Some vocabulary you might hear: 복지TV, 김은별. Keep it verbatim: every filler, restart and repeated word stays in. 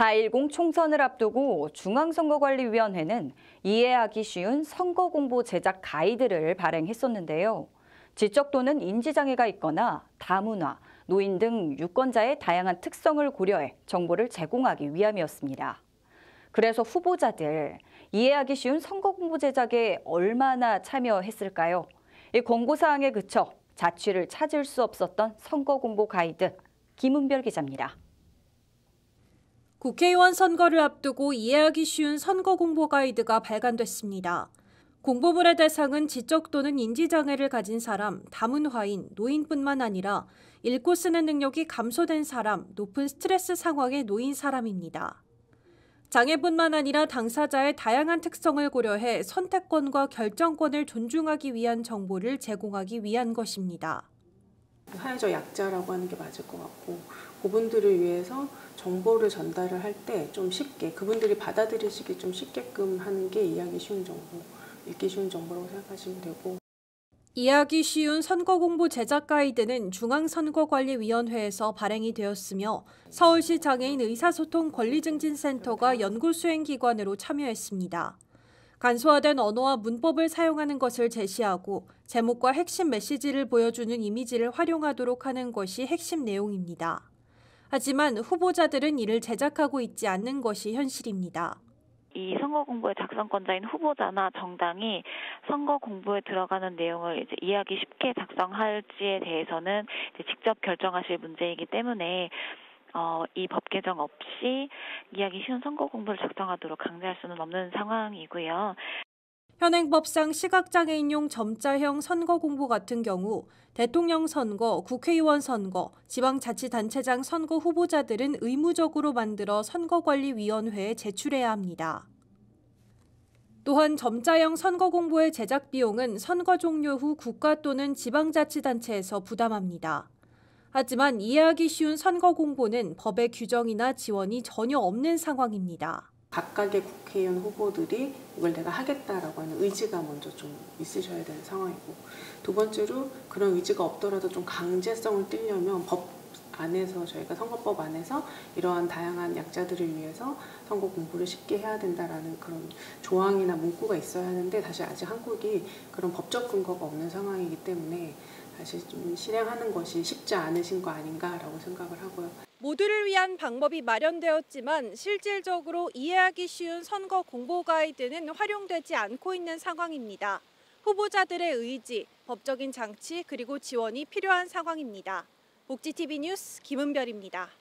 사 일공 총선을 앞두고 중앙선거관리위원회는 이해하기 쉬운 선거공보 제작 가이드를 발행했었는데요. 지적 또는 인지장애가 있거나 다문화, 노인 등 유권자의 다양한 특성을 고려해 정보를 제공하기 위함이었습니다. 그래서 후보자들, 이해하기 쉬운 선거공보 제작에 얼마나 참여했을까요? 이 권고사항에 그쳐 자취를 찾을 수 없었던 선거공보 가이드, 김은별 기자입니다. 국회의원 선거를 앞두고 이해하기 쉬운 선거공보 가이드가 발간됐습니다. 공보물의 대상은 지적 또는 인지장애를 가진 사람, 다문화인, 노인뿐만 아니라 읽고 쓰는 능력이 감소된 사람, 높은 스트레스 상황에 놓인 사람입니다. 장애뿐만 아니라 당사자의 다양한 특성을 고려해 선택권과 결정권을 존중하기 위한 정보를 제공하기 위한 것입니다. 사회적 약자라고 하는 게 맞을 것 같고, 그분들을 위해서 정보를 전달을 할 때 좀 쉽게, 그분들이 받아들이시기 좀 쉽게끔 하는 게 이해하기 쉬운 정보, 읽기 쉬운 정보라고 생각하시면 되고. 이해하기 쉬운 선거공보 제작 가이드는 중앙선거관리위원회에서 발행이 되었으며 서울시 장애인 의사소통 권리증진센터가 연구수행기관으로 참여했습니다. 간소화된 언어와 문법을 사용하는 것을 제시하고 제목과 핵심 메시지를 보여주는 이미지를 활용하도록 하는 것이 핵심 내용입니다. 하지만 후보자들은 이를 제작하고 있지 않는 것이 현실입니다. 이 선거공보의 작성권자인 후보자나 정당이 선거공보에 들어가는 내용을 이제 이해하기 쉽게 작성할지에 대해서는 이제 직접 결정하실 문제이기 때문에 어, 이 법 개정 없이 이해하기 쉬운 선거공보를 작성하도록 강제할 수는 없는 상황이고요. 현행법상 시각장애인용 점자형 선거공보 같은 경우 대통령 선거, 국회의원 선거, 지방자치단체장 선거 후보자들은 의무적으로 만들어 선거관리위원회에 제출해야 합니다. 또한 점자형 선거공보의 제작 비용은 선거 종료 후 국가 또는 지방자치단체에서 부담합니다. 하지만 이해하기 쉬운 선거공보는 법의 규정이나 지원이 전혀 없는 상황입니다. 각각의 국회의원 후보들이 이걸 내가 하겠다라고 하는 의지가 먼저 좀 있으셔야 되는 상황이고, 두 번째로 그런 의지가 없더라도 좀 강제성을 띄려면 법 안에서, 저희가 선거법 안에서 이러한 다양한 약자들을 위해서 선거 공부를 쉽게 해야 된다라는 그런 조항이나 문구가 있어야 하는데, 사실 아직 한국이 그런 법적 근거가 없는 상황이기 때문에 사실 좀 실행하는 것이 쉽지 않으신 거 아닌가라고 생각을 하고요. 모두를 위한 방법이 마련되었지만 실질적으로 이해하기 쉬운 선거 공보 가이드는 활용되지 않고 있는 상황입니다. 후보자들의 의지, 법적인 장치 그리고 지원이 필요한 상황입니다. 복지티비 뉴스 김은별입니다.